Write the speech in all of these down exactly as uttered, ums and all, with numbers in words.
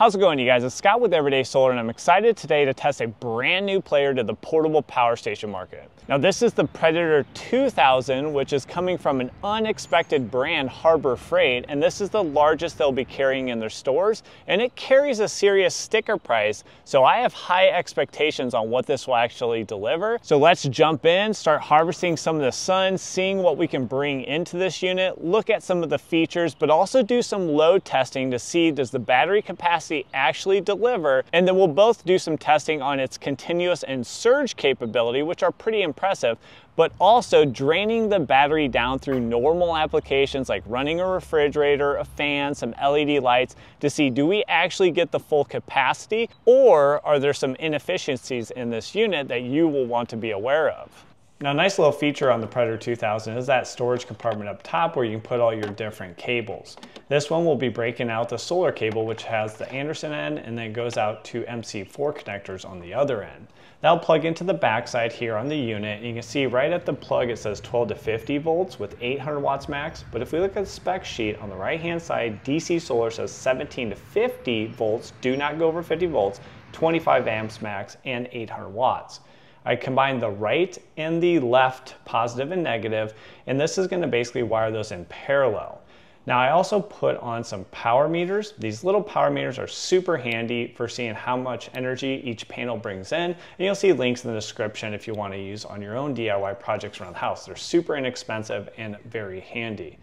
How's it going, you guys? It's Scott with Everyday Solar, and I'm excited today to test a brand new player to the portable power station market. Now, this is the Predator two thousand, which is coming from an unexpected brand, Harbor Freight, and this is the largest they'll be carrying in their stores, and it carries a serious sticker price, so I have high expectations on what this will actually deliver. So let's jump in, start harvesting some of the sun, seeing what we can bring into this unit, look at some of the features, but also do some load testing to see does the battery capacity actually deliver, and then we'll both do some testing on its continuous and surge capability, which are pretty impressive, but also draining the battery down through normal applications like running a refrigerator, a fan, some L E D lights to see, do we actually get the full capacity, or are there some inefficiencies in this unit that you will want to be aware of? Now, a nice little feature on the Predator two thousand is that storage compartment up top where you can put all your different cables. This one will be breaking out the solar cable, which has the Anderson end, and then goes out to M C four connectors on the other end. That'll plug into the backside here on the unit, and you can see right at the plug it says twelve to fifty volts with eight hundred watts max, but if we look at the spec sheet on the right hand side, D C Solar says seventeen to fifty volts, do not go over fifty volts, twenty-five amps max, and eight hundred watts. I combined the right and the left positive and negative, and this is going to basically wire those in parallel. Now, I also put on some power meters. These little power meters are super handy for seeing how much energy each panel brings in, and you'll see links in the description if you want to use on your own D I Y projects around the house. They're super inexpensive and very handy.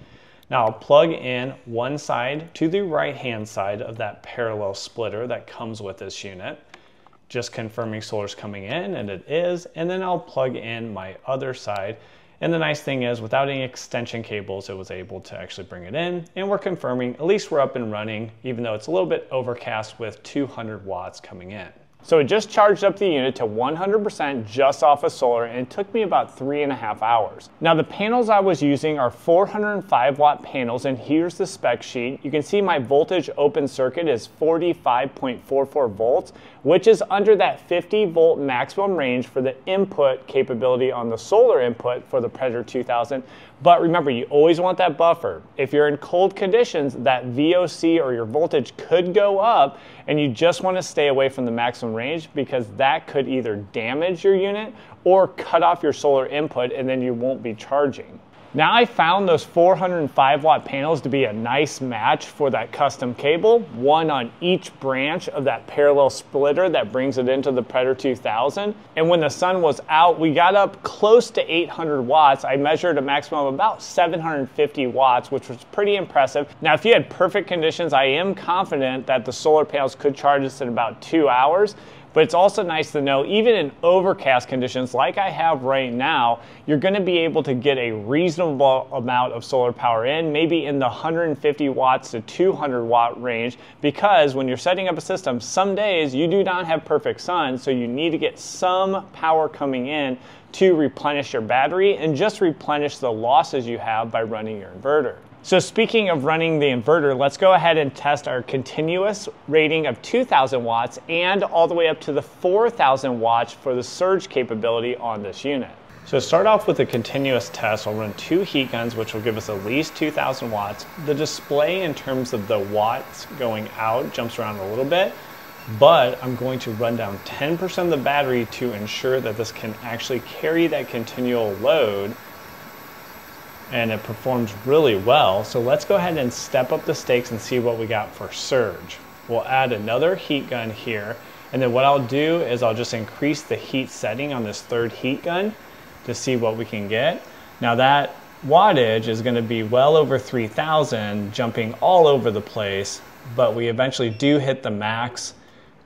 Now, I'll plug in one side to the right hand side of that parallel splitter that comes with this unit. Just confirming solar's coming in, and it is, and then I'll plug in my other side. And the nice thing is, without any extension cables, it was able to actually bring it in, and we're confirming at least we're up and running, even though it's a little bit overcast with two hundred watts coming in. So it just charged up the unit to one hundred percent just off of solar, and it took me about three and a half hours. Now, the panels I was using are four hundred five watt panels, and here's the spec sheet. You can see my voltage open circuit is forty-five point four four volts, which is under that fifty volt maximum range for the input capability on the solar input for the Predator two thousand. But remember, you always want that buffer. If you're in cold conditions, that V O C or your voltage could go up, and you just want to stay away from the maximum range because that could either damage your unit or cut off your solar input, and then you won't be charging. Now, I found those four hundred five watt panels to be a nice match for that custom cable, one on each branch of that parallel splitter that brings it into the Predator two thousand. And when the sun was out, we got up close to eight hundred watts. I measured a maximum of about seven hundred fifty watts, which was pretty impressive. Now, if you had perfect conditions, I am confident that the solar panels could charge us in about two hours. But it's also nice to know, even in overcast conditions like I have right now, you're going to be able to get a reasonable amount of solar power in, maybe in the one hundred fifty watts to two hundred watt range, because when you're setting up a system, some days you do not have perfect sun, so you need to get some power coming in to replenish your battery and just replenish the losses you have by running your inverter. So speaking of running the inverter, let's go ahead and test our continuous rating of two thousand watts and all the way up to the four thousand watts for the surge capability on this unit. So start off with a continuous test. I'll run two heat guns, which will give us at least two thousand watts. The display in terms of the watts going out jumps around a little bit, but I'm going to run down ten percent of the battery to ensure that this can actually carry that continual load, and it performs really well. So let's go ahead and step up the stakes and see what we got for surge. We'll add another heat gun here, and then what I'll do is I'll just increase the heat setting on this third heat gun to see what we can get. Now, that wattage is going to be well over three thousand, jumping all over the place, but we eventually do hit the max.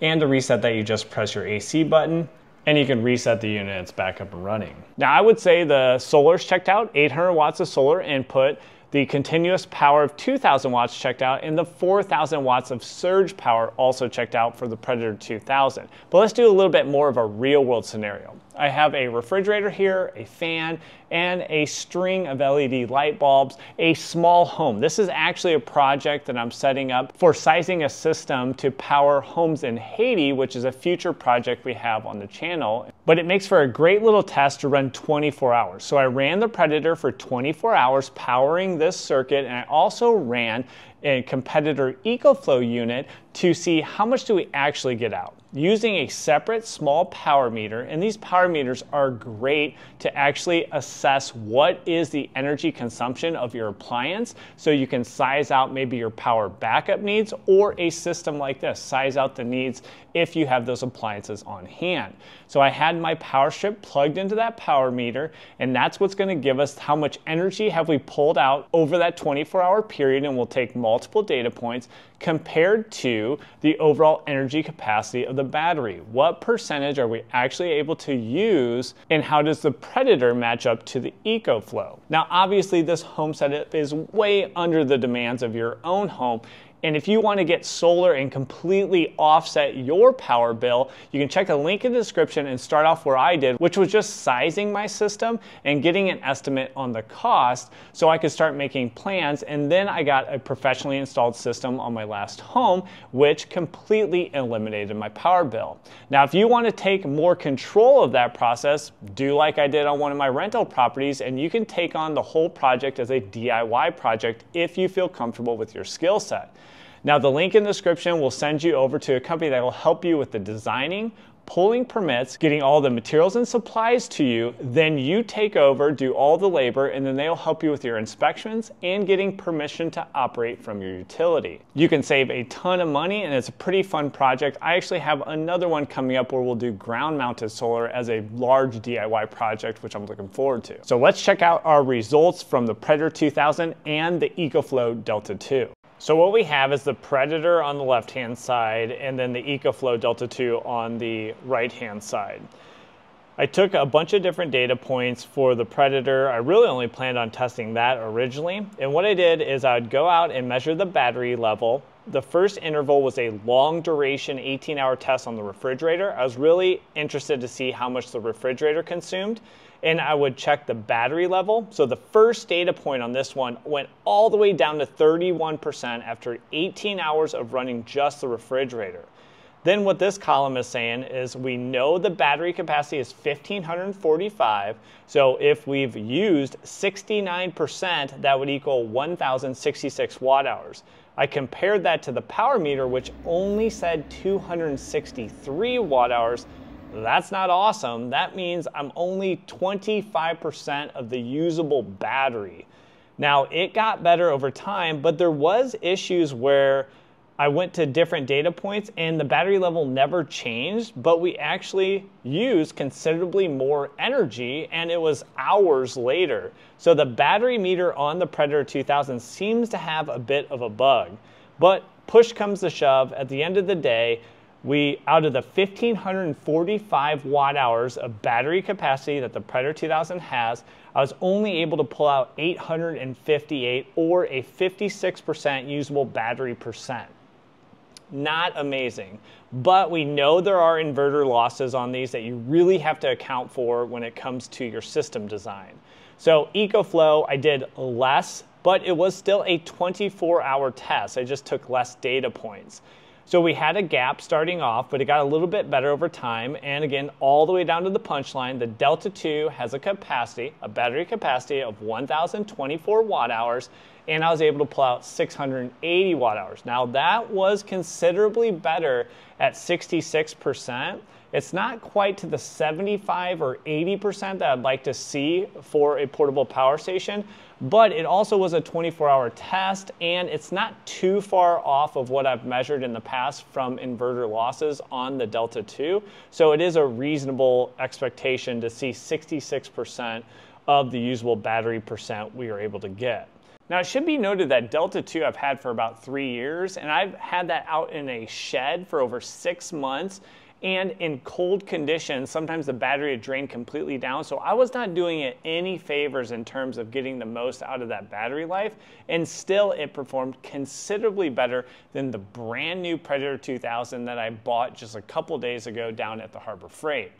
And to reset that, you just press your A C button, and you can reset the unit, it's back up and running. Now, I would say the solar's checked out, eight hundred watts of solar input, the continuous power of two thousand watts checked out, and the four thousand watts of surge power also checked out for the Predator two thousand. But let's do a little bit more of a real world scenario. I have a refrigerator here, a fan, and a string of L E D light bulbs, a small home. This is actually a project that I'm setting up for sizing a system to power homes in Haiti, which is a future project we have on the channel. But it makes for a great little test to run twenty-four hours. So I ran the Predator for twenty-four hours powering this circuit, and I also ran and competitor EcoFlow unit to see how much do we actually get out using a separate small power meter. And these power meters are great to actually assess what is the energy consumption of your appliance, so you can size out maybe your power backup needs, or a system like this, size out the needs if you have those appliances on hand. So I had my power strip plugged into that power meter, and that's what's going to give us how much energy have we pulled out over that twenty-four hour period, and we'll take multiple data points compared to the overall energy capacity of the battery. What percentage are we actually able to use, and how does the Predator match up to the EcoFlow? Now obviously this home setup is way under the demands of your own home, and if you want to get solar and completely offset your power bill, you can check the link in the description and start off where I did, which was just sizing my system and getting an estimate on the cost so I could start making plans. And then I got a professionally installed system on my last home, which completely eliminated my power bill. Now, if you want to take more control of that process, do like I did on one of my rental properties, and you can take on the whole project as a D I Y project if you feel comfortable with your skill set. Now the link in the description will send you over to a company that will help you with the designing, pulling permits, getting all the materials and supplies to you, then you take over, do all the labor, and then they'll help you with your inspections and getting permission to operate from your utility. You can save a ton of money, and it's a pretty fun project. I actually have another one coming up where we'll do ground mounted solar as a large D I Y project, which I'm looking forward to. So let's check out our results from the Predator two thousand and the EcoFlow Delta two. So what we have is the Predator on the left-hand side and then the EcoFlow Delta two on the right-hand side. I took a bunch of different data points for the Predator. I really only planned on testing that originally. And what I did is I would go out and measure the battery level. The first interval was a long duration eighteen hour test on the refrigerator. I was really interested to see how much the refrigerator consumed, and I would check the battery level. So the first data point on this one went all the way down to thirty-one percent after eighteen hours of running just the refrigerator. Then what this column is saying is we know the battery capacity is fifteen forty-five. So if we've used sixty-nine percent, that would equal one thousand sixty-six watt hours. I compared that to the power meter, which only said two hundred sixty-three watt hours. That's not awesome. That means I'm only twenty-five percent of the usable battery. Now it got better over time, but there was issues where I went to different data points and the battery level never changed, but we actually used considerably more energy, and it was hours later. So the battery meter on the Predator two thousand seems to have a bit of a bug, but push comes to shove. At the end of the day, we, out of the fifteen forty-five watt hours of battery capacity that the Predator two thousand has, I was only able to pull out eight hundred fifty-eight, or a fifty-six percent usable battery percent. Not amazing, but we know there are inverter losses on these that you really have to account for when it comes to your system design. So EcoFlow, I did less, but it was still a twenty-four hour test. I just took less data points. So we had a gap starting off, but it got a little bit better over time. And again, all the way down to the punchline, the Delta two has a capacity, a battery capacity of one thousand twenty-four watt hours, and I was able to pull out six hundred eighty watt hours. Now that was considerably better at sixty-six percent. It's not quite to the seventy-five or eighty percent that I'd like to see for a portable power station, but it also was a twenty-four hour test, and it's not too far off of what I've measured in the past from inverter losses on the Delta two. So it is a reasonable expectation to see sixty-six percent of the usable battery percent we are able to get. Now it should be noted that Delta two I've had for about three years, and I've had that out in a shed for over six months. And in cold conditions, sometimes the battery had drained completely down. So I was not doing it any favors in terms of getting the most out of that battery life. And still it performed considerably better than the brand new Predator two thousand that I bought just a couple days ago down at the Harbor Freight.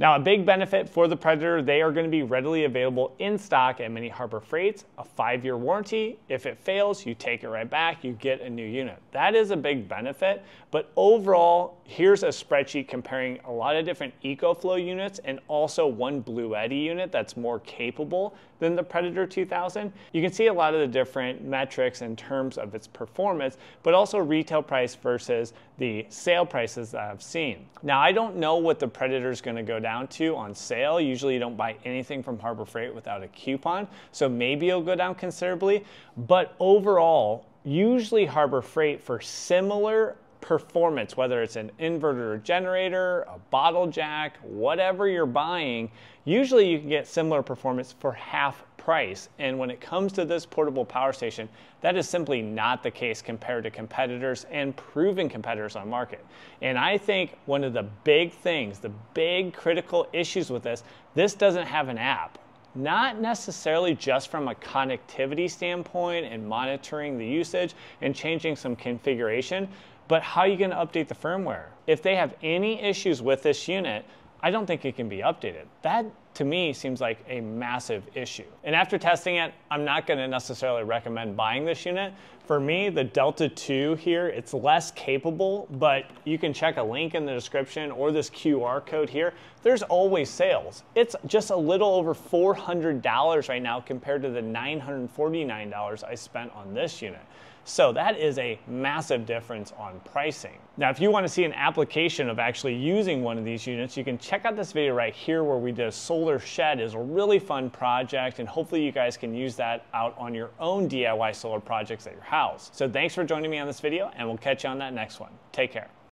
Now a big benefit for the Predator, they are going to be readily available in stock at many Harbor Freights, a five year warranty. If it fails, you take it right back, you get a new unit. That is a big benefit, but overall, here's a spreadsheet comparing a lot of different EcoFlow units and also one Blue Eddy unit that's more capable. than the Predator two thousand. You can see a lot of the different metrics in terms of its performance, but also retail price versus the sale prices that I've seen. Now, I don't know what the Predator is going to go down to on sale. Usually you don't buy anything from Harbor Freight without a coupon, so maybe it'll go down considerably, but overall, usually Harbor Freight for similar performance, whether it's an inverter or generator, a bottle jack, whatever you're buying, usually you can get similar performance for half price. And when it comes to this portable power station, that is simply not the case compared to competitors and proven competitors on market. And I think one of the big things, the big critical issues with this, this doesn't have an app. Not necessarily just from a connectivity standpoint and monitoring the usage and changing some configuration, but how are you going to update the firmware? If they have any issues with this unit, I don't think it can be updated. That, to me, seems like a massive issue. And after testing it, I'm not going to necessarily recommend buying this unit. For me, the Delta two here, it's less capable, but you can check a link in the description or this Q R code here. There's always sales. It's just a little over four hundred dollars right now compared to the nine hundred forty-nine dollars I spent on this unit. So that is a massive difference on pricing. Now, if you want to see an application of actually using one of these units, you can check out this video right here where we did a solar shed. It's a really fun project, and hopefully you guys can use that out on your own D I Y solar projects at your house. So thanks for joining me on this video, and we'll catch you on that next one. Take care.